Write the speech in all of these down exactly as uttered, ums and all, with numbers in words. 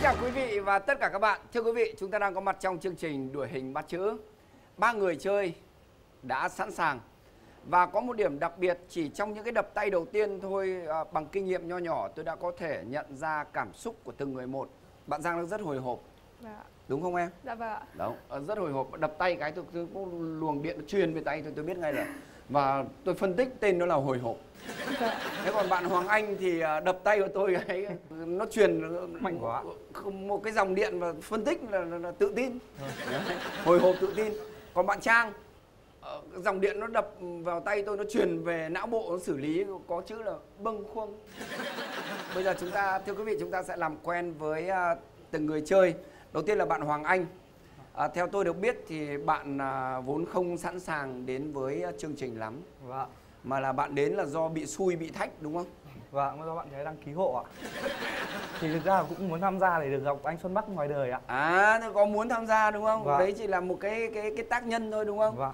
Kính chào quý vị và tất cả các bạn. Thưa quý vị, chúng ta đang có mặt trong chương trình Đuổi Hình Bắt Chữ. Ba người chơi đã sẵn sàng. Và có một điểm đặc biệt, chỉ trong những cái đập tay đầu tiên thôi, à, bằng kinh nghiệm nho nhỏ tôi đã có thể nhận ra cảm xúc của từng người một. Bạn Giang đang rất hồi hộp. Dạ. Đúng không em? Dạ vâng ạ. Đúng, rất hồi hộp. Đập tay cái tôi, tôi có luồng điện truyền về tay tôi, tôi biết ngay là. Và tôi phân tích tên nó là hồi hộp. Dạ. Thế còn bạn Hoàng Anh thì đập tay của tôi ấy, nó truyền mạnh quá, một cái dòng điện và phân tích là, là, là tự tin. Dạ. Hồi hộp tự tin. Còn bạn Trang, dòng điện nó đập vào tay tôi, nó truyền về não bộ, nó xử lý có chữ là bâng khuâng. Bây giờ chúng ta, thưa quý vị, chúng ta sẽ làm quen với uh, từng người chơi. Đầu tiên là bạn Hoàng Anh. À, theo tôi được biết thì bạn à, vốn không sẵn sàng đến với chương trình lắm. Vâng. Mà là bạn đến là do bị xui, bị thách đúng không? Vâng, do bạn gái đăng ký hộ ạ. Thì thực ra cũng muốn tham gia để được gặp anh Xuân Bắc ngoài đời ạ. À, có muốn tham gia đúng không? Vâng. Đấy chỉ là một cái cái cái tác nhân thôi đúng không? Vâng.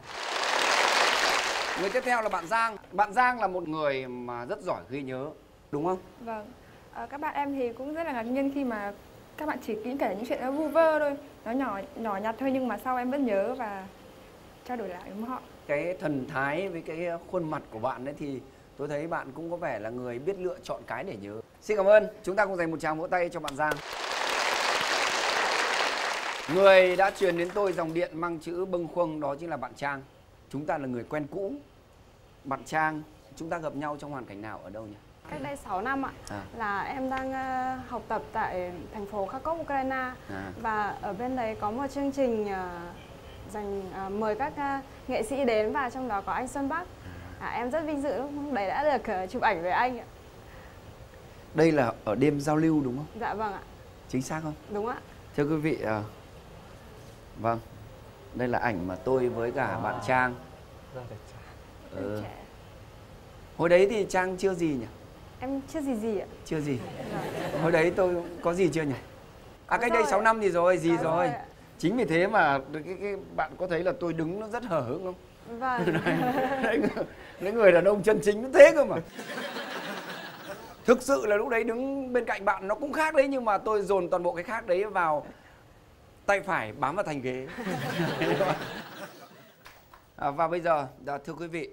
Người tiếp theo là bạn Giang. Bạn Giang là một người mà rất giỏi ghi nhớ, đúng không? Vâng. À, các bạn em thì cũng rất là ngạc nhiên khi mà các bạn chỉ kỹ kể những chuyện nó vu vơ thôi, nó nhỏ nhỏ nhặt thôi, nhưng mà sau em vẫn nhớ và trao đổi lại với họ. Cái thần thái với cái khuôn mặt của bạn ấy thì tôi thấy bạn cũng có vẻ là người biết lựa chọn cái để nhớ. Xin cảm ơn. Chúng ta cùng dành một tràng vỗ tay cho bạn Giang. Người đã truyền đến tôi dòng điện mang chữ bâng khuâng đó chính là bạn Trang. Chúng ta là người quen cũ. Bạn Trang, chúng ta gặp nhau trong hoàn cảnh nào, ở đâu nhỉ? Cách đây sáu năm ạ, à. Là em đang uh, học tập tại thành phố Kharkov, Ukraine. À. Và ở bên đấy có một chương trình uh, dành uh, mời các uh, nghệ sĩ đến, và trong đó có anh Xuân Bắc. À, em rất vinh dự lúc đấy đã được uh, chụp ảnh với anh ạ. Đây là ở đêm giao lưu đúng không? Dạ vâng ạ. Chính xác không? Đúng ạ. Thưa quý vị, uh, vâng, đây là ảnh mà tôi với cả à. bạn Trang. Rất là trẻ. Ừ. Trẻ. Hồi đấy thì Trang chưa gì nhỉ? Em chưa gì gì ạ. Chưa gì. Rồi. Hồi đấy tôi có gì chưa nhỉ? À, cách đây sáu năm thì rồi, gì rồi. rồi. Chính vì thế mà cái, cái bạn có thấy là tôi đứng nó rất hờ hững không? Vâng. Đấy, đấy, người đàn ông chân chính nó thế cơ mà. Thực sự là lúc đấy đứng bên cạnh bạn nó cũng khác đấy, nhưng mà tôi dồn toàn bộ cái khác đấy vào tay phải bám vào thành ghế. À, và bây giờ, thưa quý vị,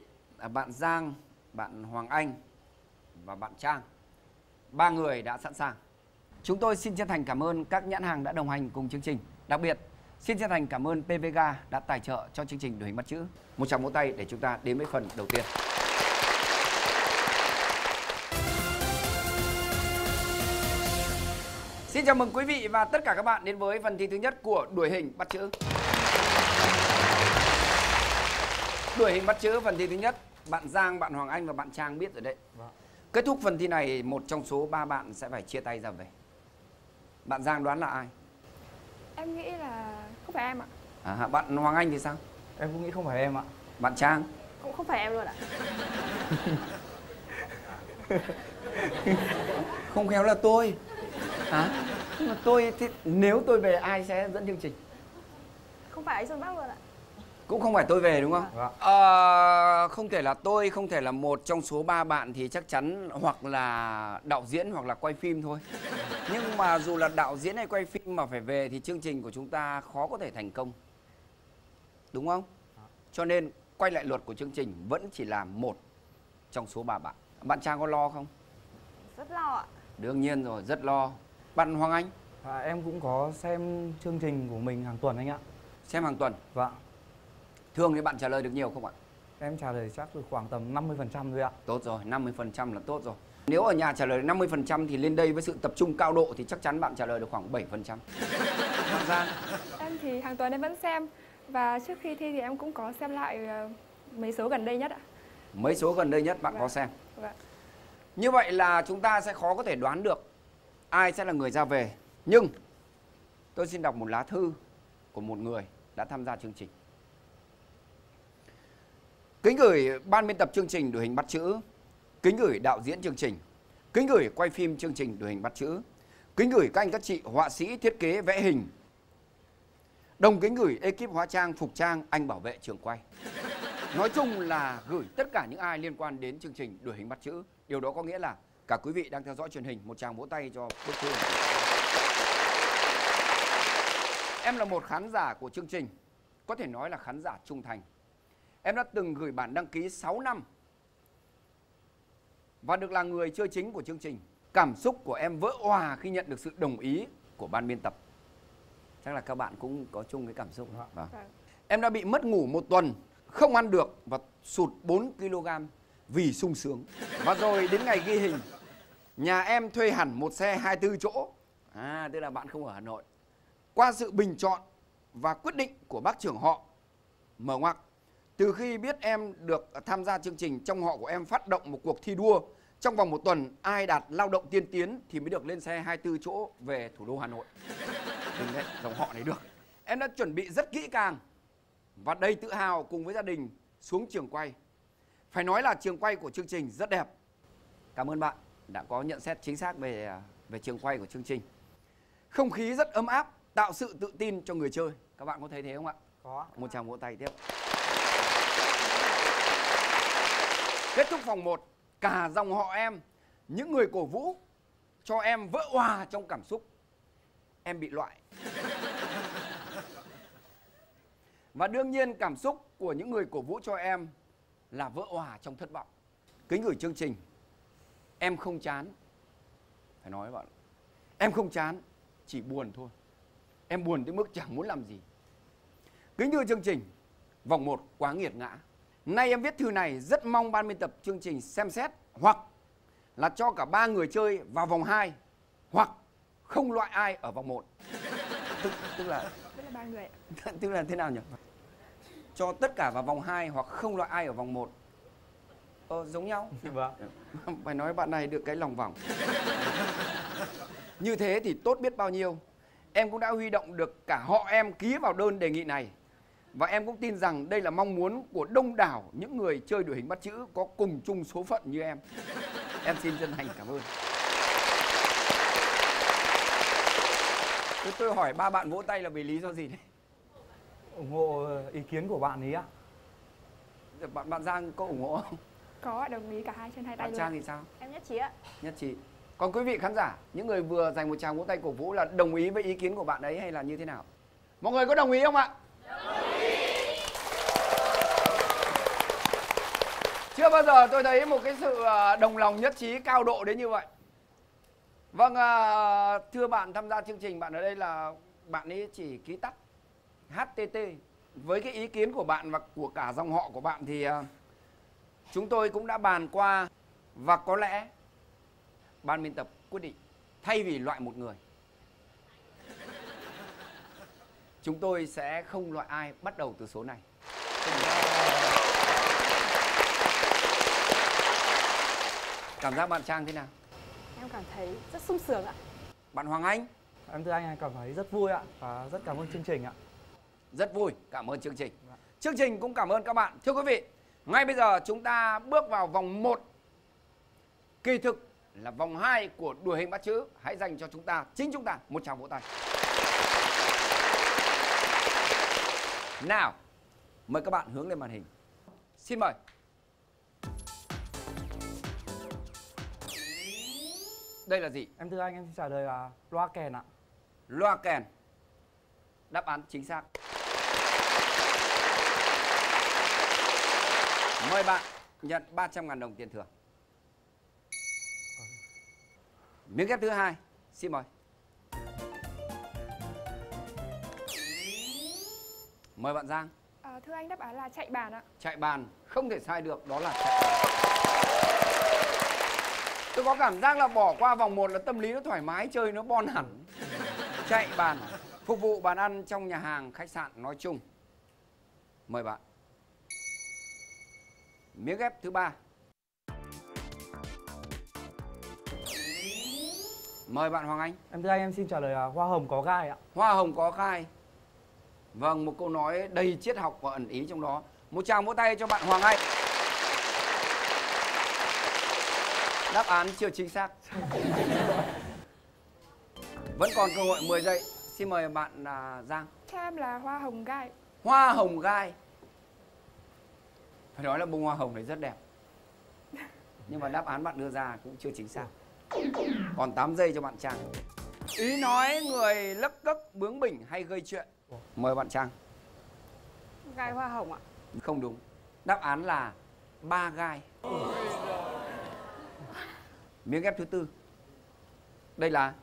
bạn Giang, bạn Hoàng Anh và bạn Trang, ba người đã sẵn sàng. Chúng tôi xin chân thành cảm ơn các nhãn hàng đã đồng hành cùng chương trình. Đặc biệt, xin chân thành cảm ơn pê vê giê a đã tài trợ cho chương trình Đuổi Hình Bắt Chữ. Một tràng vỗ tay để chúng ta đến với phần đầu tiên. Xin chào mừng quý vị và tất cả các bạn đến với phần thi thứ nhất của Đuổi Hình Bắt Chữ. Đuổi Hình Bắt Chữ phần thi thứ nhất. Bạn Giang, bạn Hoàng Anh và bạn Trang biết rồi đấy. Vâng. Kết thúc phần thi này, một trong số ba bạn sẽ phải chia tay ra về. Bạn Giang đoán là ai? Em nghĩ là không phải em ạ. À, bạn Hoàng Anh thì sao? Em cũng nghĩ không phải em ạ. Bạn Trang? Cũng không phải em luôn ạ. Không khéo là tôi. À, mà tôi thì nếu tôi về ai sẽ dẫn chương trình? Không phải anh Xuân Bắc luôn ạ. Cũng không phải tôi về đúng không? Vâng. À, không thể là tôi, không thể là một trong số ba bạn thì chắc chắn hoặc là đạo diễn hoặc là quay phim thôi. Nhưng mà dù là đạo diễn hay quay phim mà phải về thì chương trình của chúng ta khó có thể thành công. Đúng không? Cho nên quay lại luật của chương trình vẫn chỉ là một trong số ba bạn. Bạn Trang có lo không? Rất lo ạ. Đương nhiên rồi, rất lo. Bạn Hoàng Anh? À, em cũng có xem chương trình của mình hàng tuần anh ạ. Xem hàng tuần? Vâng. Thường thì bạn trả lời được nhiều không ạ? Em trả lời chắc được khoảng tầm năm mươi phần trăm thôi ạ. Tốt rồi, năm mươi phần trăm là tốt rồi. Nếu ở nhà trả lời được năm mươi phần trăm thì lên đây với sự tập trung cao độ thì chắc chắn bạn trả lời được khoảng bảy phần trăm. Bạn Giang? Em thì hàng tuần em vẫn xem. Và trước khi thi thì em cũng có xem lại mấy số gần đây nhất ạ. Mấy số gần đây nhất bạn vâng. có xem? Vâng. Như vậy là chúng ta sẽ khó có thể đoán được ai sẽ là người ra về. Nhưng tôi xin đọc một lá thư của một người đã tham gia chương trình. Kính gửi ban biên tập chương trình Đuổi Hình Bắt Chữ, kính gửi đạo diễn chương trình, kính gửi quay phim chương trình Đuổi Hình Bắt Chữ, kính gửi các anh các chị họa sĩ thiết kế vẽ hình, đồng kính gửi ekip hóa trang phục trang anh bảo vệ trường quay. Nói chung là gửi tất cả những ai liên quan đến chương trình Đuổi Hình Bắt Chữ. Điều đó có nghĩa là cả quý vị đang theo dõi truyền hình. Một tràng vỗ tay cho bức thư. Em là một khán giả của chương trình, có thể nói là khán giả trung thành. Em đã từng gửi bản đăng ký sáu năm và được là người chơi chính của chương trình. Cảm xúc của em vỡ òa khi nhận được sự đồng ý của ban biên tập. Chắc là các bạn cũng có chung cái cảm xúc đó. Vâng. Em đã bị mất ngủ một tuần, không ăn được và sụt bốn ki lô gam vì sung sướng. Và rồi đến ngày ghi hình, nhà em thuê hẳn một xe hai mươi tư chỗ. À, tức là bạn không ở Hà Nội. Qua sự bình chọn và quyết định của bác trưởng họ, mở ngoặc, từ khi biết em được tham gia chương trình, trong họ của em phát động một cuộc thi đua. Trong vòng một tuần, ai đạt lao động tiên tiến thì mới được lên xe hai mươi tư chỗ về thủ đô Hà Nội. Đừng đấy, dòng họ này được. Em đã chuẩn bị rất kỹ càng và đầy tự hào cùng với gia đình xuống trường quay. Phải nói là trường quay của chương trình rất đẹp. Cảm ơn bạn đã có nhận xét chính xác về về trường quay của chương trình. Không khí rất ấm áp, tạo sự tự tin cho người chơi. Các bạn có thấy thế không ạ? Có. Một tràng vỗ tay tiếp. Kết thúc phòng một, cả dòng họ em, những người cổ vũ cho em vỡ òa trong cảm xúc. Em bị loại. Và đương nhiên cảm xúc của những người cổ vũ cho em là vỡ òa trong thất vọng. Kính gửi chương trình, em không chán. Phải nói với bạn, em không chán, chỉ buồn thôi. Em buồn tới mức chẳng muốn làm gì. Kính gửi chương trình, vòng một quá nghiệt ngã. Nay em viết thư này rất mong ban biên tập chương trình xem xét, hoặc là cho cả ba người chơi vào vòng hai, hoặc không loại ai ở vòng một. Tức, tức là... Tức là ba người ạ. Tức là thế nào nhỉ? Cho tất cả vào vòng hai hoặc không loại ai ở vòng một. Ờ, giống nhau. Vâng. Phải nói bạn này được cái lòng vòng. Như thế thì tốt biết bao nhiêu. Em cũng đã huy động được cả họ em ký vào đơn đề nghị này. Và em cũng tin rằng đây là mong muốn của đông đảo những người chơi Đuổi Hình Bắt Chữ có cùng chung số phận như em. Em xin chân thành cảm ơn. Thế tôi hỏi ba bạn vỗ tay là vì lý do gì đấy? Ủng hộ ý kiến của bạn ấy ạ. Bạn bạn Giang có ủng hộ không? Có, đồng ý cả hai chân hai tay luôn. Bạn Trang thì sao? Em nhất trí ạ. Nhất trí. Còn quý vị khán giả, những người vừa dành một tràng vỗ tay cổ vũ là đồng ý với ý kiến của bạn ấy hay là như thế nào? Mọi người có đồng ý không ạ? Đồng ý. Chưa bao giờ tôi thấy một cái sự đồng lòng nhất trí cao độ đến như vậy. Vâng, thưa bạn tham gia chương trình, bạn ở đây là bạn ấy chỉ ký tắt hát tê tê. Với cái ý kiến của bạn và của cả dòng họ của bạn thì chúng tôi cũng đã bàn qua, và có lẽ ban biên tập quyết định thay vì loại một người, chúng tôi sẽ không loại ai bắt đầu từ số này. Cảm giác bạn Trang thế nào? Em cảm thấy rất sung sướng ạ. Bạn Hoàng Anh? Em thưa anh, cảm thấy rất vui ạ và rất cảm ơn chương trình ạ. Rất vui, cảm ơn chương trình. Chương trình cũng cảm ơn các bạn. Thưa quý vị, ngay bây giờ chúng ta bước vào vòng một. Kỳ thực là vòng hai của Đuổi Hình Bắt Chữ. Hãy dành cho chúng ta, chính chúng ta, một tràng vỗ tay. Nào, mời các bạn hướng lên màn hình. Xin mời. Đây là gì? Em thưa anh, em xin trả lời là loa kèn ạ. Loa kèn. Đáp án chính xác. Mời bạn nhận ba trăm ngàn đồng tiền thưởng. Miếng ghép thứ hai, xin mời. Mời bạn Giang. À, thưa anh, đáp án là chạy bàn ạ. Chạy bàn, không thể sai được, đó là chạy bàn. Tôi có cảm giác là bỏ qua vòng một là tâm lý nó thoải mái, chơi nó bon hẳn. Chạy bàn, phục vụ bàn ăn trong nhà hàng, khách sạn nói chung. Mời bạn. Miếng ghép thứ ba. Mời bạn Hoàng Anh. Em thưa anh, em xin trả lời là hoa hồng có gai ạ. Hoa hồng có gai. Vâng, một câu nói đầy triết học và ẩn ý trong đó. Một tràng vỗ tay cho bạn Hoàng Anh. Đáp án chưa chính xác. Vẫn còn cơ hội mười giây. Xin mời bạn uh, Giang. Theo em là hoa hồng gai. Hoa hồng gai. Phải nói là bông hoa hồng này rất đẹp. Nhưng mà đáp án bạn đưa ra cũng chưa chính xác. Còn tám giây cho bạn Trang. Ý nói người lấc cấc bướng bỉnh hay gây chuyện Mời bạn Trang. Gai hoa hồng ạ? Không đúng. Đáp án là ba gai. Miếng ghép thứ tư. Đây là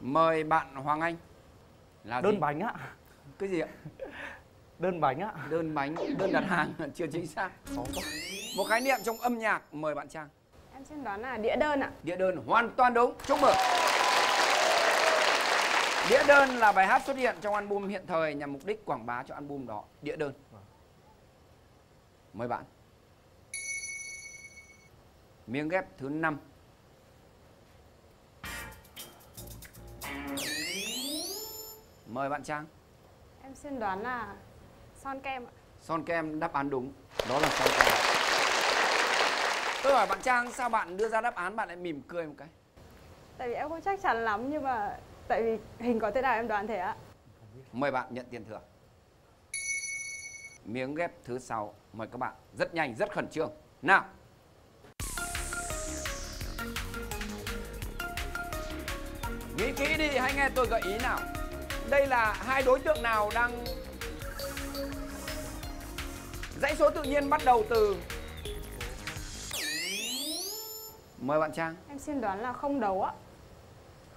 mời bạn Hoàng Anh. Là đơn gì? Bánh ạ. Cái gì ạ? Đơn bánh ạ. Đơn bánh, đơn đặt hàng chưa chính xác. Một khái niệm trong âm nhạc. Mời bạn Trang. Em xin đoán là đĩa đơn ạ. Đĩa đơn hoàn toàn đúng. Chúc mừng. Đĩa đơn là bài hát xuất hiện trong album hiện thời nhằm mục đích quảng bá cho album đó. Đĩa đơn. Mời bạn. Miếng ghép thứ năm. Mời bạn Trang. Em xin đoán là son kem ạ. Son kem, đáp án đúng. Đó là son kem. Tôi hỏi bạn Trang sao bạn đưa ra đáp án bạn lại mỉm cười một cái? Tại vì em không chắc chắn lắm nhưng mà tại vì hình có thế nào em đoán thế ạ. Mời bạn nhận tiền thưởng. Miếng ghép thứ sáu. Mời các bạn. Rất nhanh, rất khẩn trương. Nào. Nghĩ kỹ đi, hãy nghe tôi gợi ý nào. Đây là hai đối tượng nào đang... Dãy số tự nhiên bắt đầu từ... Mời bạn Trang. Em xin đoán là không đấu ạ.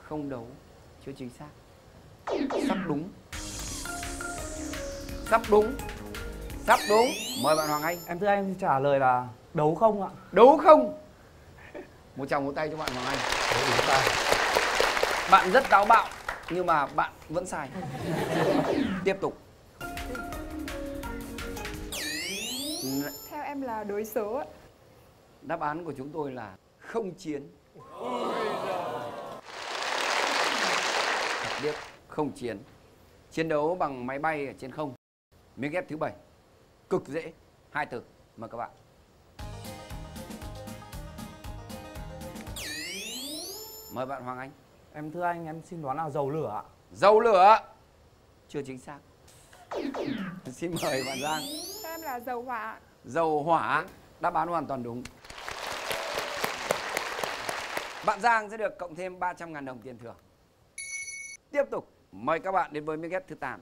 Không đấu. Chưa chính xác. Sắp đúng. Sắp đúng. Sắp đúng. Mời bạn Hoàng Anh. Em thưa anh trả lời là đấu không ạ. Đấu không. Một tràng vỗ tay cho bạn Hoàng Anh. Bạn rất táo bạo. Nhưng mà bạn vẫn sai. Tiếp tục. Theo em là đối số ạ. Đáp án của chúng tôi là không chiến. Thật biết không chiến. Chiến đấu bằng máy bay ở trên không. Miếng ghép thứ bảy. Cực dễ. Hai từ. Mời các bạn. Mời bạn Hoàng Anh. Em thưa anh, em xin đoán là dầu lửa ạ. Dầu lửa. Chưa chính xác. Xin mời bạn Giang. Em là dầu hỏa. Dầu hỏa. Đáp án hoàn toàn đúng. Bạn Giang sẽ được cộng thêm ba trăm nghìn đồng tiền thưởng. Tiếp tục. Mời các bạn đến với miếng ghép thứ tám.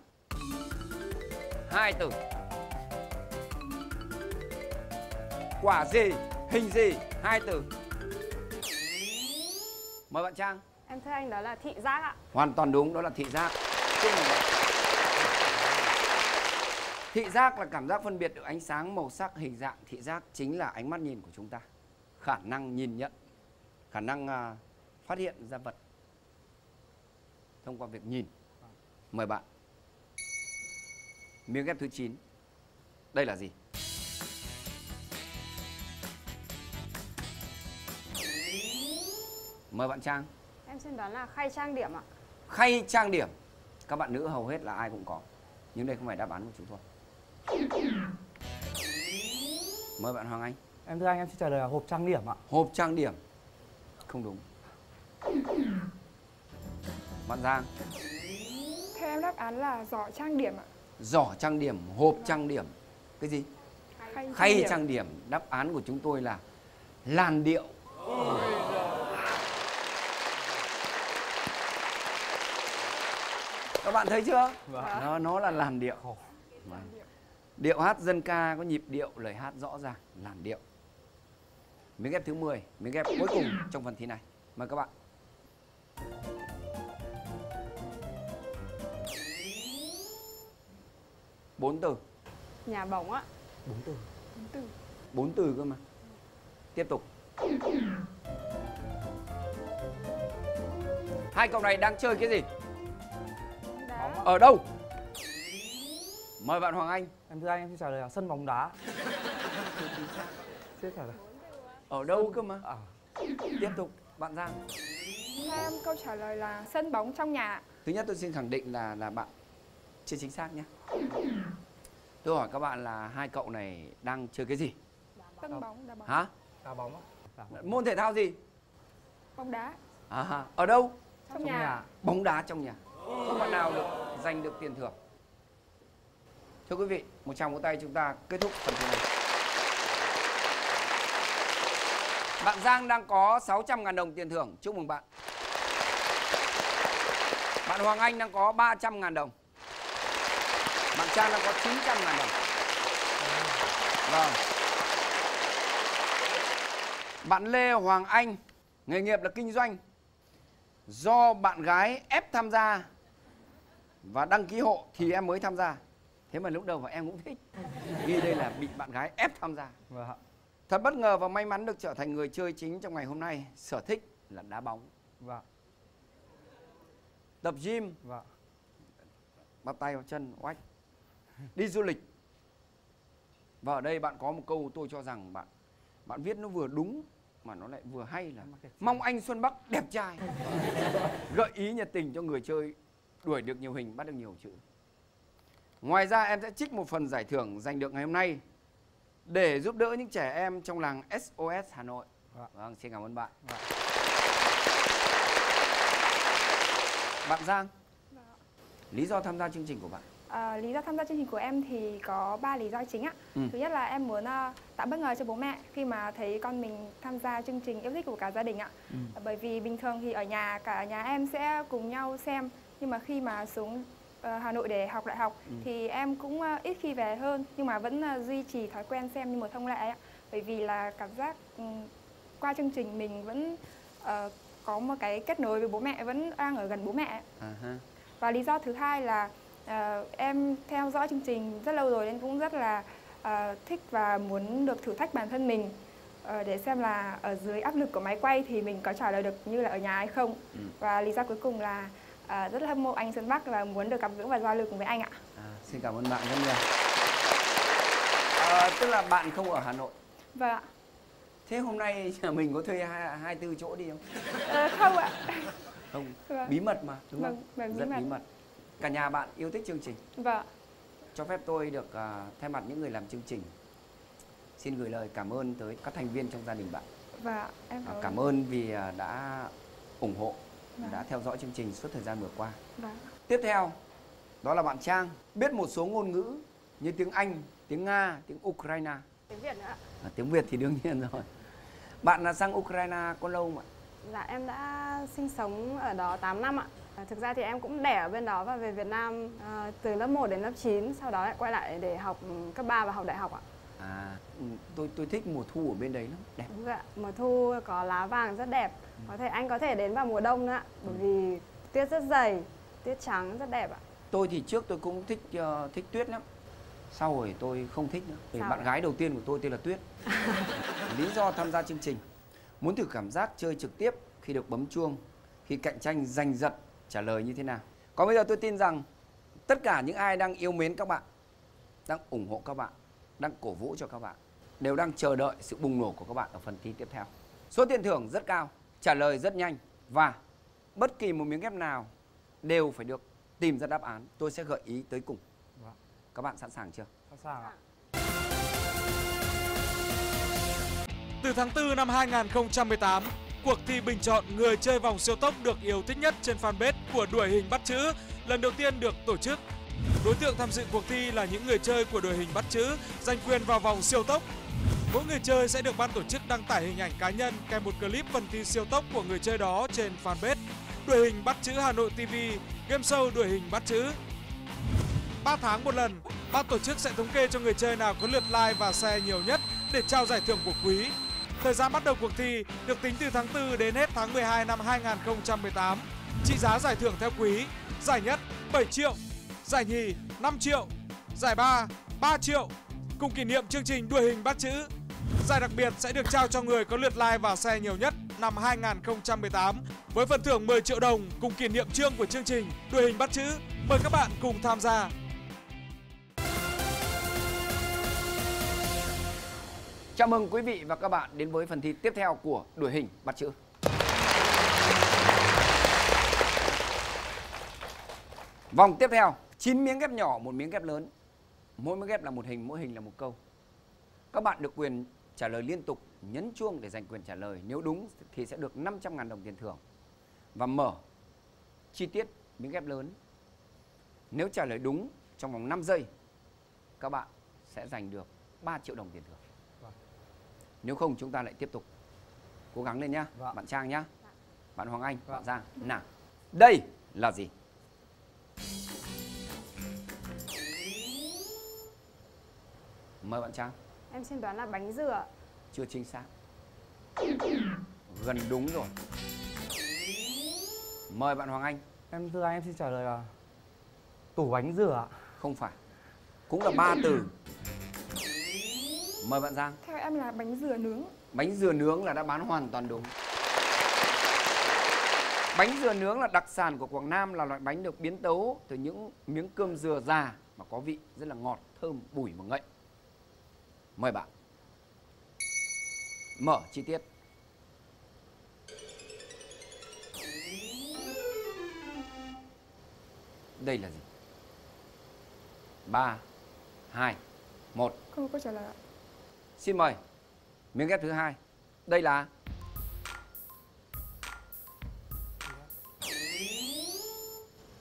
Hai từ. Quả gì? Hình gì? Hai từ. Mời bạn Trang. Em thưa anh đó là thị giác ạ. Hoàn toàn đúng, đó là thị giác. Thị giác là cảm giác phân biệt được ánh sáng, màu sắc, hình dạng. Thị giác chính là ánh mắt nhìn của chúng ta. Khả năng nhìn nhận, khả năng uh, phát hiện ra vật thông qua việc nhìn. Mời bạn. Miếng ghép thứ chín. Đây là gì? Mời bạn Trang. Em xin đoán là khay trang điểm ạ. Khay trang điểm. Các bạn nữ hầu hết là ai cũng có. Nhưng đây không phải đáp án của chúng tôi. Mời bạn Hoàng Anh. Em thưa anh, em xin trả lời là hộp trang điểm ạ. Hộp trang điểm. Không đúng. Bạn Giang. Theo em đáp án là giỏ trang điểm ạ. Giỏ trang điểm, hộp trang điểm. Cái gì? Khay, khay trang điểm. điểm. Đáp án của chúng tôi là làn điệu. Các bạn thấy chưa? Vâng. Nó, nó là làn điệu. Vâng. Điệu hát dân ca có nhịp điệu, lời hát rõ ràng, làn điệu. Miếng ghép thứ mười, miếng ghép cuối cùng trong phần thi này. Mời các bạn. Bốn từ. Nhà bóng á. Bốn từ. Bốn từ. Bốn từ cơ mà. Tiếp tục. Hai cậu này đang chơi cái gì? Ở đâu? Mời bạn Hoàng Anh. Em thưa anh, em xin trả lời là sân bóng đá. Ở đâu cơ mà? À. Tiếp tục, bạn Giang. Em câu trả lời là sân bóng trong nhà. Thứ nhất tôi xin khẳng định là là bạn chưa chính xác nhé. Tôi hỏi các bạn là hai cậu này đang chơi cái gì? Sân bóng, đá bóng. Hả? Đá bóng. Môn thể thao gì? Bóng đá. À, ở đâu? Trong, trong nhà. nhà. Bóng đá trong nhà. Không bạn nào được giành được tiền thưởng. Thưa quý vị, một tràng vỗ tay chúng ta kết thúc phần thi này. Bạn Giang đang có sáu trăm nghìn đồng tiền thưởng. Chúc mừng bạn. Bạn Hoàng Anh đang có ba trăm nghìn đồng. Bạn Trang đang có chín trăm nghìn đồng. Vâng. Bạn Lê Hoàng Anh, nghề nghiệp là kinh doanh, do bạn gái ép tham gia và đăng ký hộ thì em mới tham gia. Thế mà lúc đầu mà em cũng thích, vì đây là bị bạn gái ép tham gia. Thật bất ngờ và may mắn được trở thành người chơi chính trong ngày hôm nay. Sở thích là đá bóng, tập gym, bắt tay vào chân, oách, đi du lịch. Và ở đây bạn có một câu tôi cho rằng bạn bạn viết nó vừa đúng mà nó lại vừa hay là mong anh Xuân Bắc đẹp trai gợi ý nhiệt tình cho người chơi đuổi được nhiều hình, bắt được nhiều chữ. Ngoài ra em sẽ trích một phần giải thưởng giành được ngày hôm nay để giúp đỡ những trẻ em trong làng ét ô ét Hà Nội. Vâng, xin cảm ơn bạn. Vâng. Bạn Giang, vâng. Lý do tham gia chương trình của bạn? À, lý do tham gia chương trình của em thì có ba lý do chính ạ. Ừ. Thứ nhất là em muốn uh, tạo bất ngờ cho bố mẹ khi mà thấy con mình tham gia chương trình yêu thích của cả gia đình ạ. Ừ. Bởi vì bình thường thì ở nhà cả nhà em sẽ cùng nhau xem, nhưng mà khi mà xuống Hà Nội để học đại học, ừ, thì em cũng ít khi về hơn, nhưng mà vẫn duy trì thói quen xem như một thông lệ ạ. Bởi vì là cảm giác qua chương trình mình vẫn uh, có một cái kết nối với bố mẹ, vẫn đang ở gần bố mẹ. Uh-huh. Và lý do thứ hai là uh, em theo dõi chương trình rất lâu rồi nên cũng rất là uh, thích và muốn được thử thách bản thân mình uh, để xem là ở dưới áp lực của máy quay thì mình có trả lời được như là ở nhà hay không. Ừ. Và lý do cuối cùng là À, rất là hâm mộ anh Xuân Bắc và muốn được gặp gỡ và giao lưu cùng với anh ạ. À, xin cảm ơn bạn rất nhiều. À, tức là bạn không ở Hà Nội. Vâng ạ. Thế hôm nay nhà mình có thuê hai mươi tư chỗ đi không? À, không ạ. Không, vâng. Bí mật mà, đúng không? Vâng, vâng, rất bí mật. bí mật. Cả nhà bạn yêu thích chương trình. Vâng. Cho phép tôi được uh, thay mặt những người làm chương trình, xin gửi lời cảm ơn tới các thành viên trong gia đình bạn. Vâng, em cảm ơn. À, cảm ơn vì uh, đã ủng hộ, đã theo dõi chương trình suốt thời gian vừa qua. Đã. Tiếp theo, đó là bạn Trang, biết một số ngôn ngữ như tiếng Anh, tiếng Nga, tiếng Ukraine. Tiếng Việt nữa ạ. À, tiếng Việt thì đương nhiên rồi. Bạn là sang Ukraine có lâu không ạ? Dạ, em đã sinh sống ở đó tám năm ạ. Thực ra thì em cũng đẻ ở bên đó và về Việt Nam à, từ lớp một đến lớp chín, sau đó lại quay lại để học cấp ba và học đại học ạ. À, tôi tôi thích mùa thu ở bên đấy lắm, đẹp. Đúng ạ, mùa thu có lá vàng rất đẹp. Có thể anh có thể đến vào mùa đông nữa ạ, bởi vì tuyết rất dày, tuyết trắng rất đẹp ạ. Tôi thì trước tôi cũng thích uh, thích tuyết lắm. Sau rồi tôi không thích nữa. Vì bạn gái đầu tiên của tôi tên là Tuyết. Lý do tham gia chương trình: muốn thử cảm giác chơi trực tiếp khi được bấm chuông, khi cạnh tranh giành giật trả lời như thế nào. Còn bây giờ tôi tin rằng tất cả những ai đang yêu mến các bạn, đang ủng hộ các bạn, đang cổ vũ cho các bạn đều đang chờ đợi sự bùng nổ của các bạn ở phần thi tiếp theo. Số tiền thưởng rất cao, trả lời rất nhanh và bất kỳ một miếng ghép nào đều phải được tìm ra đáp án. Tôi sẽ gợi ý tới cùng. Các bạn sẵn sàng chưa? Sẵn sàng ạ. Từ tháng tư năm hai nghìn không trăm mười tám, cuộc thi bình chọn người chơi vòng siêu tốc được yêu thích nhất trên fanpage của Đuổi Hình Bắt Chữ lần đầu tiên được tổ chức. Đối tượng tham dự cuộc thi là những người chơi của Đuổi Hình Bắt Chữ giành quyền vào vòng siêu tốc. Mỗi người chơi sẽ được ban tổ chức đăng tải hình ảnh cá nhân kèm một clip phần thi siêu tốc của người chơi đó trên fanpage Đuổi Hình Bắt Chữ Hà Nội ti vi, game show Đuổi Hình Bắt Chữ. ba tháng một lần, ban tổ chức sẽ thống kê cho người chơi nào có lượt like và share nhiều nhất để trao giải thưởng của quý. Thời gian bắt đầu cuộc thi được tính từ tháng tư đến hết tháng mười hai năm hai nghìn không trăm mười tám. Trị giá giải thưởng theo quý: giải nhất bảy triệu, giải nhì năm triệu, giải ba ba triệu. Cùng kỷ niệm chương trình Đuổi Hình Bắt Chữ, giải đặc biệt sẽ được trao cho người có lượt like và share nhiều nhất năm hai nghìn không trăm mười tám với phần thưởng mười triệu đồng cùng kỷ niệm chương của chương trình Đuổi Hình Bắt Chữ. Mời các bạn cùng tham gia. Chào mừng quý vị và các bạn đến với phần thi tiếp theo của Đuổi Hình Bắt Chữ. Vòng tiếp theo, chín miếng ghép nhỏ, một miếng ghép lớn. Mỗi miếng ghép là một hình, mỗi hình là một câu. Các bạn được quyền trả lời liên tục, nhấn chuông để giành quyền trả lời. Nếu đúng thì sẽ được năm trăm nghìn đồng tiền thưởng. Và mở chi tiết miếng ghép lớn. Nếu trả lời đúng trong vòng năm giây, các bạn sẽ giành được ba triệu đồng tiền thưởng. Nếu không, chúng ta lại tiếp tục. Cố gắng lên nhá, vâng. Bạn Trang nhá, vâng. Bạn Hoàng Anh, vâng. Bạn Giang. Nào, đây là gì? Mời bạn Trang. Em xin đoán là bánh dừa. Chưa chính xác. Gần đúng rồi. Mời bạn Hoàng Anh. Em thưa anh, em xin trả lời là tủ bánh dừa. Không phải. Cũng là ba từ. Mời bạn Giang. Theo em là bánh dừa nướng. Bánh dừa nướng là đã bán hoàn toàn đúng. Bánh dừa nướng là đặc sản của Quảng Nam, là loại bánh được biến tấu từ những miếng cơm dừa già mà có vị rất là ngọt, thơm, bùi và ngậy. Mời bạn. Mở chi tiết. Đây là gì? ba, hai, một. Không có trả lời ạ. Xin mời miếng ghép thứ hai. Đây là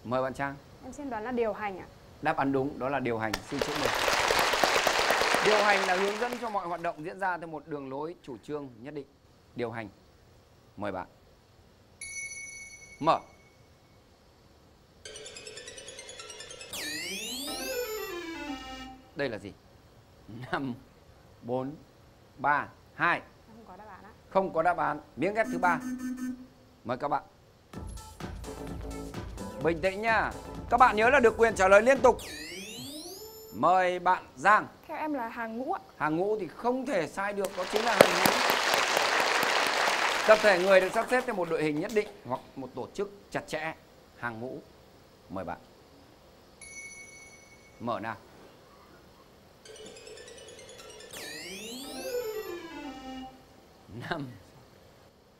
mời bạn Trang. Em xin đoán là điều hành ạ. Đáp án đúng đó là điều hành. Xin chúc mừng. Điều hành là hướng dẫn cho mọi hoạt động diễn ra theo một đường lối, chủ trương nhất định. Điều hành. Mời bạn. Mở. Đây là gì? năm, bốn, ba, hai. Không có đáp án ạ. Không có đáp án. Miếng ghép thứ ba. Mời các bạn. Bình tĩnh nha. Các bạn nhớ là được quyền trả lời liên tục. Mời bạn Giang. Theo em là hàng ngũ ạ. Hàng ngũ thì không thể sai được, đó chính là hàng ngũ. Tập thể người được sắp xếp theo một đội hình nhất định hoặc một tổ chức chặt chẽ. Hàng ngũ. Mời bạn. Mở nào. năm,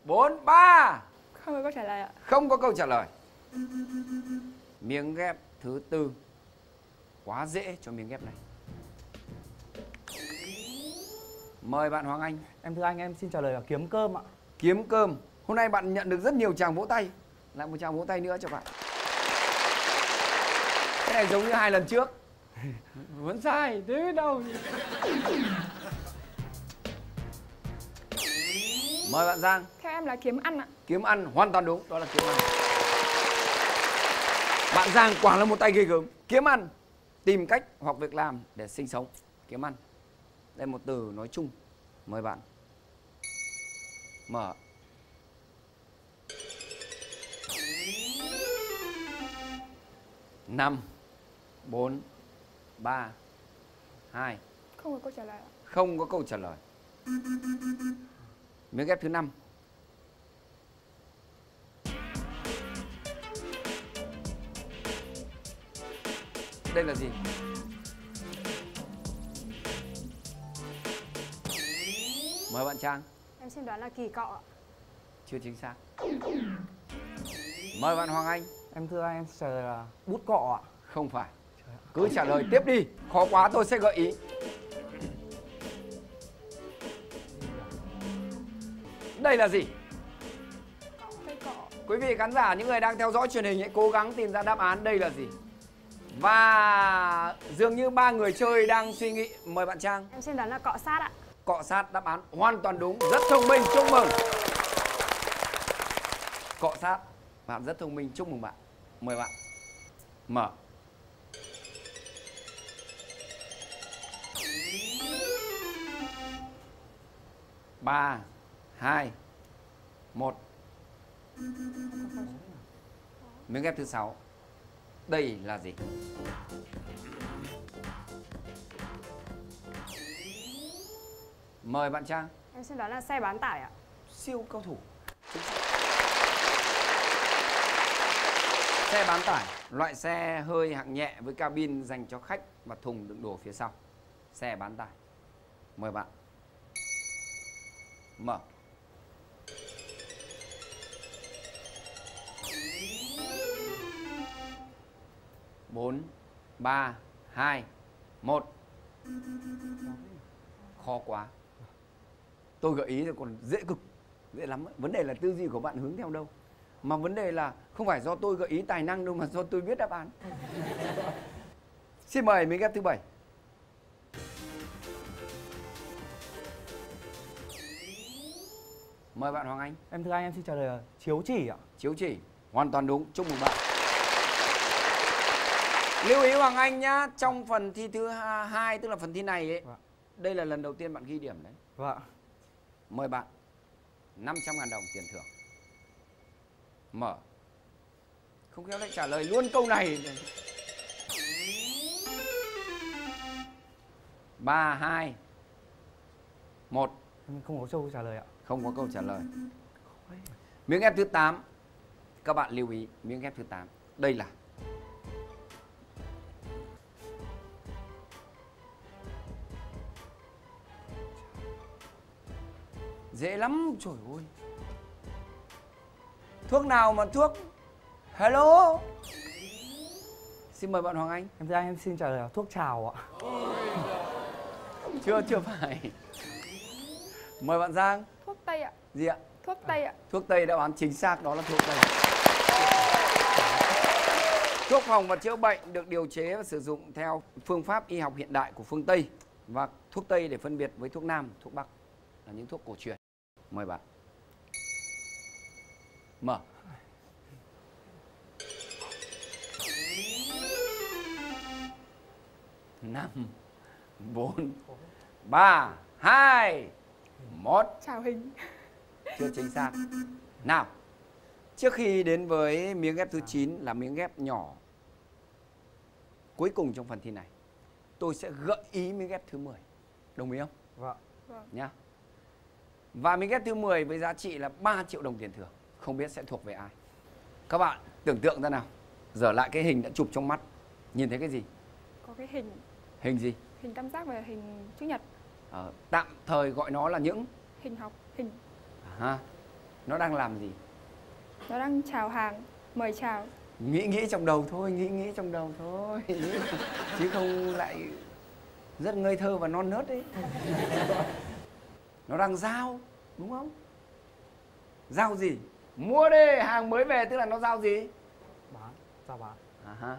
bốn, ba. Không có trả lời ạ. Không có câu trả lời. Miếng ghép thứ tư. Quá dễ cho miếng ghép này. Mời bạn Hoàng Anh. Em thưa anh, em xin trả lời là kiếm cơm ạ. Kiếm cơm. Hôm nay bạn nhận được rất nhiều tràng vỗ tay. Lại một tràng vỗ tay nữa cho bạn. Cái này giống như hai lần trước. Vẫn sai, thế đâu. Mời bạn Giang. Theo em là kiếm ăn ạ. Kiếm ăn, hoàn toàn đúng, đó là kiếm ăn. Bạn Giang quả là một tay ghê gớm. Kiếm ăn, tìm cách hoặc việc làm để sinh sống. Kiếm ăn. Đây một từ nói chung. Mời bạn. Mở. năm, bốn, ba, hai. Không có câu trả lời ạ. Không có câu trả lời. Miếng ghép thứ năm. Đây là gì? Mời bạn Trang. Em xin đoán là kỳ cọ ạ. Chưa chính xác. Mời bạn Hoàng Anh. Em thưa anh, em trả lời là bút cọ ạ. Không phải. Cứ trả lời tiếp đi. Khó quá tôi sẽ gợi ý. Đây là gì? Quý vị khán giả, những người đang theo dõi truyền hình hãy cố gắng tìm ra đáp án đây là gì. Và dường như ba người chơi đang suy nghĩ. Mời bạn Trang. Em xin đoán là cọ sát ạ. Cọ sát, đáp án hoàn toàn đúng. Rất thông minh, chúc mừng. Cọ sát. Bạn rất thông minh, chúc mừng bạn. Mời bạn. Mở. ba, hai, một. Miếng ghép thứ sáu. Đây là gì? Mời bạn Trang. Em xin đoán là xe bán tải ạ. Siêu cầu thủ. Xe bán tải, loại xe hơi hạng nhẹ với cabin dành cho khách và thùng đựng đồ phía sau. Xe bán tải. Mời bạn. Mở. bốn, ba, hai, một. Khó quá. Tôi gợi ý là còn dễ cực. Dễ lắm. Vấn đề là tư duy của bạn hướng theo đâu. Mà vấn đề là không phải do tôi gợi ý tài năng đâu, mà do tôi biết đáp án. Xin mời miếng ghép thứ bảy. Mời bạn Hoàng Anh. Em thưa anh, em xin trả lời là chiếu chỉ ạ. Chiếu chỉ, hoàn toàn đúng, chúc mừng bạn. Lưu ý Hoàng Anh nhá, trong phần thi thứ hai, tức là phần thi này ấy, vâng, đây là lần đầu tiên bạn ghi điểm đấy. Vâng. Mời bạn năm trăm ngàn đồng tiền thưởng. Mở. Không khéo lại trả lời luôn câu này. ba, hai, một. Không có câu trả lời ạ. Không có câu trả lời. Miếng ghép thứ tám. Các bạn lưu ý, miếng ghép thứ tám. Đây là dễ lắm, trời ơi. Thuốc nào mà thuốc? Hello. Xin mời bạn Hoàng Anh. Em thưa anh, em xin trả lời là thuốc trào ạ. Chưa, chưa phải. Mời bạn Giang. Thuốc Tây ạ. Gì ạ? Thuốc Tây ạ. Thuốc Tây, đáp án chính xác đó là thuốc Tây. Thuốc phòng và chữa bệnh được điều chế và sử dụng theo phương pháp y học hiện đại của phương Tây. Và thuốc Tây để phân biệt với thuốc Nam, thuốc Bắc là những thuốc cổ truyền. Mời bạn. Mở. năm, bốn, ba, hai, một. Chào hình. Chưa chính xác. Nào, trước khi đến với miếng ghép thứ chín là miếng ghép nhỏ cuối cùng trong phần thi này, tôi sẽ gợi ý miếng ghép thứ mười. Đồng ý không? Vâng. Nhá. Và miếng ghép thứ mười với giá trị là ba triệu đồng tiền thưởng. Không biết sẽ thuộc về ai. Các bạn tưởng tượng ra nào. Giở lại cái hình đã chụp trong mắt. Nhìn thấy cái gì? Có cái hình. Hình gì? Hình tam giác và hình chữ nhật. À, tạm thời gọi nó là những hình học hình. À, nó đang làm gì? Nó đang chào hàng, mời chào. Nghĩ nghĩ trong đầu thôi, nghĩ nghĩ trong đầu thôi. Chứ không lại rất ngây thơ và non nớt đấy. Nó đang giao, đúng không? Giao gì? Mua đi, hàng mới về, tức là nó giao gì? Bán, giao bán. À ha.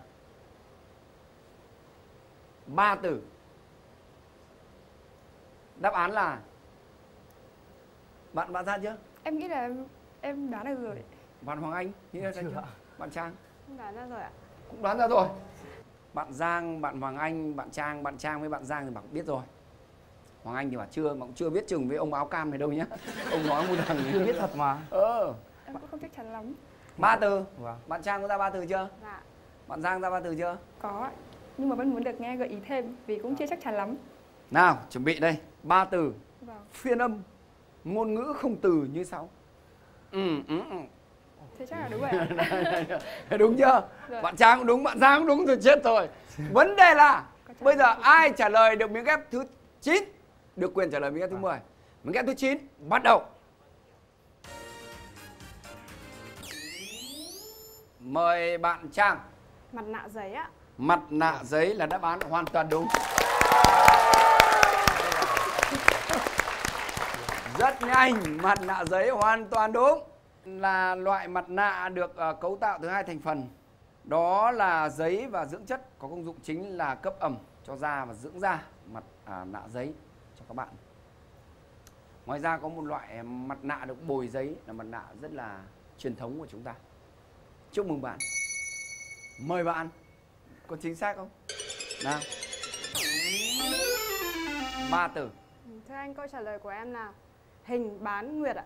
Ba từ. Đáp án là bạn bạn ra chưa? Em nghĩ là em, em đoán được rồi. Bạn Hoàng Anh nghĩ ra chưa? Chưa? Bạn Trang cũng đoán ra rồi ạ. Cũng đoán ra rồi. Bạn Giang, bạn Hoàng Anh, bạn Trang, bạn Trang với bạn Giang thì bạn cũng biết rồi. Hoàng Anh thì bảo chưa, mà cũng chưa biết chừng với ông áo cam này đâu nhá. Ông nói một thằng chưa biết thật mà. Ờ. Em cũng không chắc chắn lắm. Ba từ. Vâng. Bạn Trang có ra ba từ chưa? Dạ. Bạn Giang ra ba từ chưa? Có. Nhưng mà vẫn muốn được nghe gợi ý thêm vì cũng chưa chắc chắn lắm. Nào, chuẩn bị đây. Ba từ. Vâng. Phiên âm. Ngôn ngữ không từ như sau. Ừ, ừ, ừ. Thế chắc là đúng rồi. Đúng chưa? Rồi. Bạn Trang cũng đúng, bạn Giang cũng đúng rồi, chết rồi. Vấn đề là bây giờ ai trả lời được miếng ghép thứ chín được quyền trả lời miếng ghép thứ mười. Miếng ghép thứ chín bắt đầu. Mời bạn Trang. Mặt nạ giấy ạ. Mặt nạ giấy là đáp án hoàn toàn đúng. Rất nhanh, mặt nạ giấy hoàn toàn đúng. Là loại mặt nạ được uh, cấu tạo từ hai thành phần. Đó là giấy và dưỡng chất, có công dụng chính là cấp ẩm cho da và dưỡng da. Mặt uh, nạ giấy cho các bạn. Ngoài ra có một loại mặt nạ được bồi giấy, là mặt nạ rất là truyền thống của chúng ta. Chúc mừng bạn. Mời bạn. Có chính xác không? Nào. Ba từ. Thưa anh, câu trả lời của em là hình bán nguyệt ạ.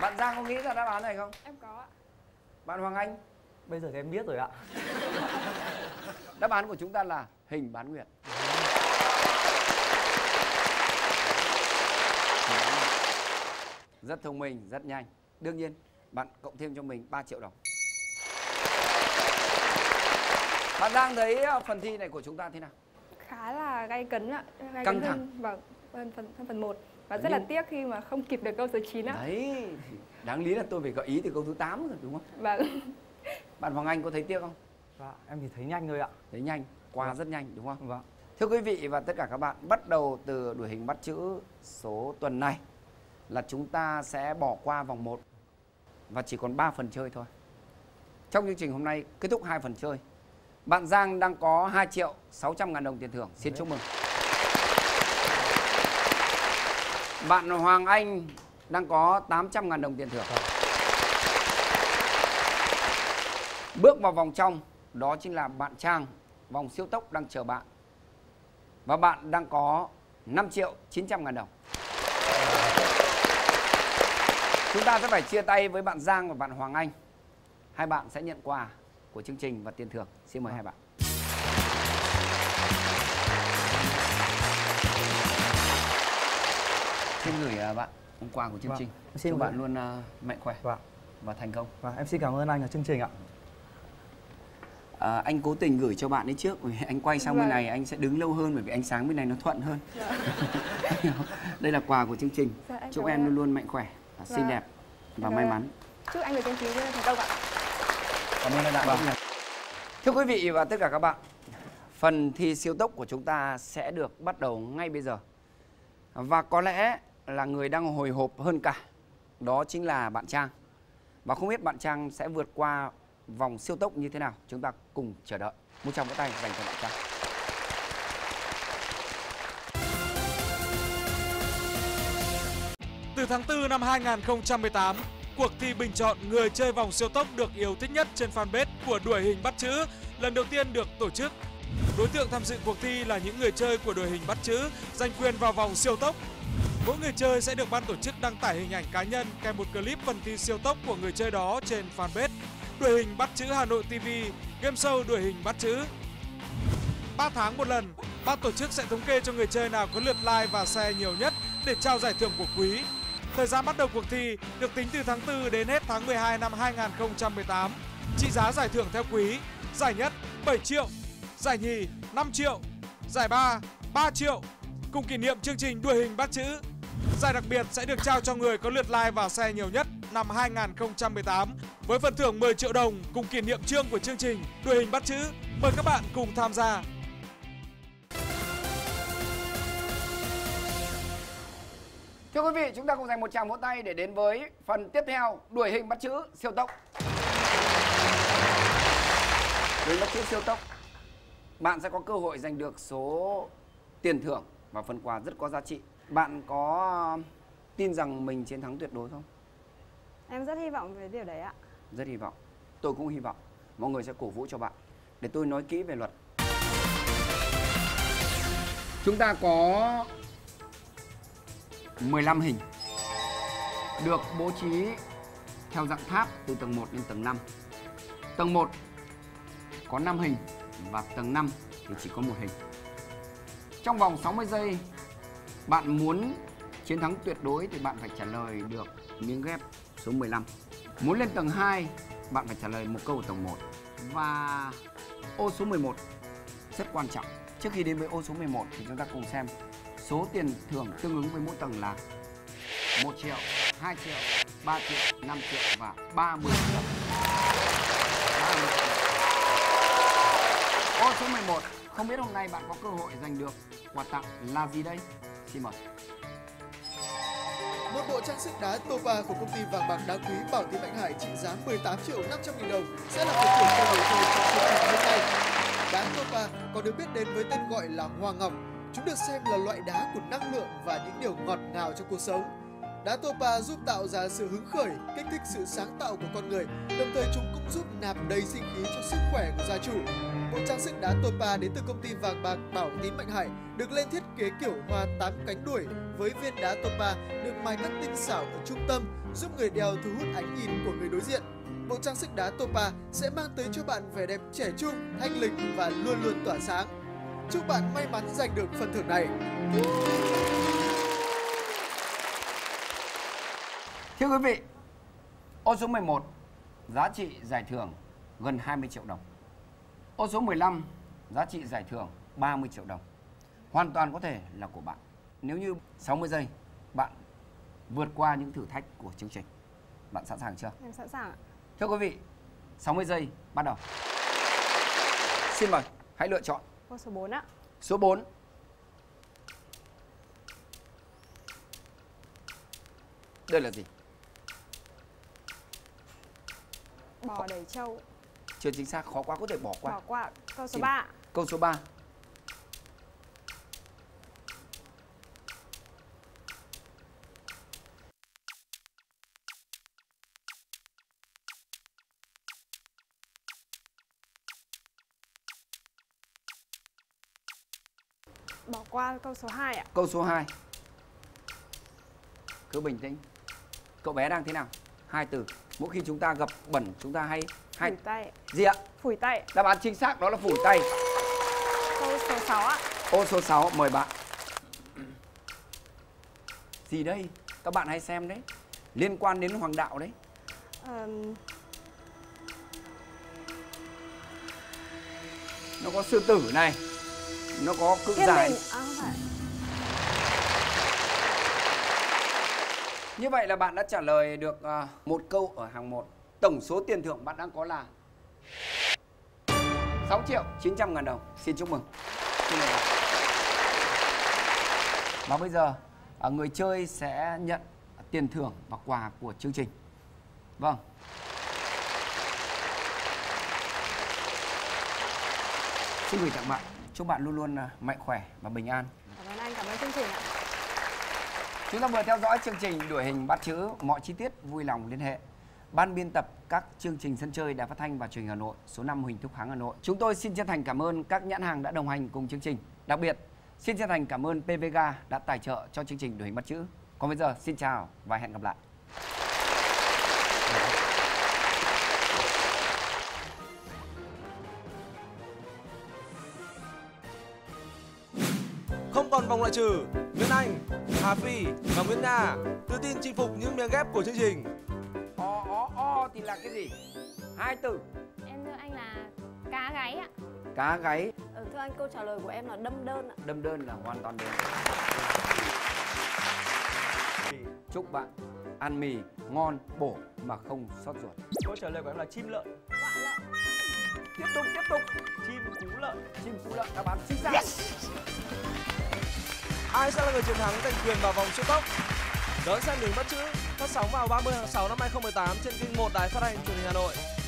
Bạn Giang có nghĩ ra đáp án này không? Em có ạ. Bạn Hoàng Anh? Bây giờ thì em biết rồi ạ. Đáp án của chúng ta là hình bán nguyệt. Rất thông minh, rất nhanh. Đương nhiên bạn cộng thêm cho mình ba triệu đồng. Bạn đang thấy phần thi này của chúng ta thế nào? Khá là gay cấn ạ. Gay căng thẳng. Vâng, phần một. Và đấy, rất là tiếc khi mà không kịp được câu số chín ạ. Đấy, đáng lý là tôi phải gợi ý từ câu thứ tám rồi đúng không? Vâng. Bạn Hoàng Anh có thấy tiếc không? Vâng, em thì thấy nhanh thôi ạ. Thấy nhanh, qua vâng, rất nhanh đúng không? Vâng. Thưa quý vị và tất cả các bạn, bắt đầu từ Đuổi Hình Bắt Chữ số tuần này là chúng ta sẽ bỏ qua vòng một. Và chỉ còn ba phần chơi thôi. Trong chương trình hôm nay kết thúc hai phần chơi. Bạn Giang đang có hai triệu sáu trăm ngàn đồng tiền thưởng. Xin chúc mừng. Bạn Hoàng Anh đang có tám trăm nghìn đồng tiền thưởng. Bước vào vòng trong, đó chính là bạn Trang. Vòng siêu tốc đang chờ bạn. Và bạn đang có năm triệu chín trăm ngàn đồng. Chúng ta sẽ phải chia tay với bạn Giang và bạn Hoàng Anh. Hai bạn sẽ nhận quà của chương trình và tiền thưởng. Xin mời hai bạn. Xin gửi bạn quà của chương trình. Vâng. Xin chúc bạn luôn uh, mạnh khỏe, vâng, và thành công. Vâng. Em xin cảm ơn anh ở chương trình ạ. À, anh cố tình gửi cho bạn ấy trước, anh quay sang bên này anh sẽ đứng lâu hơn bởi vì ánh sáng bên này nó thuận hơn. Dạ. Đây là quà của chương trình. Dạ, chúc em luôn luôn mạnh khỏe, dạ, xinh đẹp và dạ may mắn. Chúc anh được chương trình thành công ạ. Cảm ơn bạn. Vâng. Thưa quý vị và tất cả các bạn, phần thi siêu tốc của chúng ta sẽ được bắt đầu ngay bây giờ. Và có lẽ là người đang hồi hộp hơn cả, đó chính là bạn Trang. Và không biết bạn Trang sẽ vượt qua vòng siêu tốc như thế nào, chúng ta cùng chờ đợi. Một tràng vỗ tay dành cho bạn Trang. Từ tháng tư năm hai nghìn không trăm mười tám, cuộc thi bình chọn người chơi vòng siêu tốc được yêu thích nhất trên fanpage của Đuổi Hình Bắt Chữ lần đầu tiên được tổ chức. Đối tượng tham dự cuộc thi là những người chơi của Đuổi Hình Bắt Chữ giành quyền vào vòng siêu tốc. Mỗi người chơi sẽ được ban tổ chức đăng tải hình ảnh cá nhân kèm một clip phần thi siêu tốc của người chơi đó trên fanpage Đuổi Hình Bắt Chữ Hà Nội ti vi, game show Đuổi Hình Bắt Chữ. ba tháng một lần, ban tổ chức sẽ thống kê cho người chơi nào có lượt like và share nhiều nhất để trao giải thưởng của quý. Thời gian bắt đầu cuộc thi được tính từ tháng tư đến hết tháng mười hai năm hai nghìn không trăm mười tám. Trị giá giải thưởng theo quý: giải nhất bảy triệu, giải nhì năm triệu, giải ba ba triệu. Cùng kỷ niệm chương trình Đuổi Hình Bắt Chữ, giải đặc biệt sẽ được trao cho người có lượt like và share nhiều nhất năm hai nghìn không trăm mười tám với phần thưởng mười triệu đồng. Cùng kỷ niệm chương của chương trình Đuổi Hình Bắt Chữ, mời các bạn cùng tham gia. Thưa quý vị, chúng ta cùng dành một tràng vỗ tay để đến với phần tiếp theo Đuổi Hình Bắt Chữ siêu tốc. Đuổi Hình Bắt Chữ siêu tốc, bạn sẽ có cơ hội giành được số tiền thưởng và phần quà rất có giá trị. Bạn có tin rằng mình chiến thắng tuyệt đối không? Em rất hy vọng về điều đấy ạ. Rất hy vọng. Tôi cũng hy vọng. Mọi người sẽ cổ vũ cho bạn. Để tôi nói kỹ về luật. Chúng ta có mười lăm hình được bố trí theo dạng tháp từ tầng một đến tầng năm. Tầng một có năm hình và tầng năm thì chỉ có một hình. Trong vòng sáu mươi giây, bạn muốn chiến thắng tuyệt đối thì bạn phải trả lời được miếng ghép số mười lăm. Muốn lên tầng hai, bạn phải trả lời một câu ở tầng một. Và ô số mười một rất quan trọng. Trước khi đến với ô số mười một thì chúng ta cùng xem số tiền thưởng tương ứng với mỗi tầng là một triệu, hai triệu, ba triệu, năm triệu và ba mươi triệu. Ô số mười một, không biết hôm nay bạn có cơ hội giành được quà tặng là gì đây? Xin mời. Một bộ trang sức đá Topa của công ty vàng bạc đá quý Bảo Tín Bạch Hải trị giá mười tám triệu năm trăm nghìn đồng sẽ là phần thưởng cho người chơi trong chương trình hôm nay. Đá Topa còn được biết đến với tên gọi là hoa ngọc. Chúng được xem là loại đá của năng lượng và những điều ngọt ngào trong cuộc sống. Đá Topa giúp tạo ra sự hứng khởi, kích thích sự sáng tạo của con người, đồng thời chúng cũng giúp nạp đầy sinh khí cho sức khỏe của gia chủ. Bộ trang sức đá Topa đến từ công ty vàng bạc Bảo Tín Bạch Hải được lên thiết kế kiểu hoa tám cánh đuổi với viên đá Topa được mài cắt tinh xảo ở trung tâm, giúp người đeo thu hút ánh nhìn của người đối diện. Bộ trang sức đá Topa sẽ mang tới cho bạn vẻ đẹp trẻ trung, thanh lịch và luôn luôn tỏa sáng. Chúc bạn may mắn giành được phần thưởng này. Thưa quý vị, ô số mười một, giá trị giải thưởng gần hai mươi triệu đồng. Ô số mười lăm, giá trị giải thưởng ba mươi triệu đồng. Hoàn toàn có thể là của bạn. Nếu như sáu mươi giây, bạn vượt qua những thử thách của chương trình. Bạn sẵn sàng chưa? Em sẵn sàng ạ. Thưa quý vị, sáu mươi giây bắt đầu. Xin mời, hãy lựa chọn. Ô số bốn ạ. Số bốn. Đây là gì? Bò đầy trâu. Chưa chính xác, khó quá, có thể bỏ qua. Bỏ qua. Câu số ba. Câu số ba. qua câu số hai ạ. Câu số hai. Cứ bình tĩnh. Cậu bé đang thế nào? Hai từ. Mỗi khi chúng ta gặp bẩn chúng ta hay hay phủi tay. Gì ạ? Phủi tay. Đáp án chính xác đó là phủi tay. Câu số sáu ạ. Câu số sáu, mời bạn. Gì đây? Các bạn hay xem đấy. Liên quan đến hoàng đạo đấy. Um... Nó có sư tử này. Nó có cự giải. À, như vậy là bạn đã trả lời được uh, một câu ở hàng một. Tổng số tiền thưởng bạn đang có là sáu triệu chín trăm ngàn đồng. Xin chúc mừng. Xin mời bạn. Và bây giờ uh, người chơi sẽ nhận tiền thưởng và quà của chương trình. Vâng. Xin gửi tặng bạn. Chúc bạn luôn luôn mạnh khỏe và bình an. Cảm ơn anh, cảm ơn chương trình ạ. Chúng ta vừa theo dõi chương trình Đuổi Hình Bắt Chữ. Mọi chi tiết vui lòng liên hệ ban biên tập các chương trình sân chơi Đài Phát Thanh và Truyền hình Hà Nội, số năm Huỳnh Thúc Kháng, Hà Nội. Chúng tôi xin chân thành cảm ơn các nhãn hàng đã đồng hành cùng chương trình. Đặc biệt, xin chân thành cảm ơn pê vê giê a đã tài trợ cho chương trình Đuổi Hình Bắt Chữ. Còn bây giờ, xin chào và hẹn gặp lại. Còn vòng loại trừ, Nguyễn Anh, Hà Phi và Nguyễn Nga tự tin chinh phục những miếng ghép của chương trình. O o o thì là cái gì? Hai từ. Em thưa anh là cá gáy ạ. Cá gáy. Ừ, thưa anh câu trả lời của em là đâm đơn ạ. Đâm đơn là hoàn toàn đúng. Chúc bạn ăn mì ngon bổ mà không sót ruột. Câu trả lời của em là chim lợn. Quạ lợn. Tiếp tục tiếp tục. Chim cú lợn. Chim cú lợn đáp án chính xác. Yes. Ai sẽ là người chiến thắng giành quyền vào vòng siêu tốc? Đón xem Đuổi Hình Bắt Chữ phát sóng vào ba mươi tháng sáu năm hai nghìn không trăm mười tám trên kênh một Đài Phát Thanh Truyền hình Hà Nội.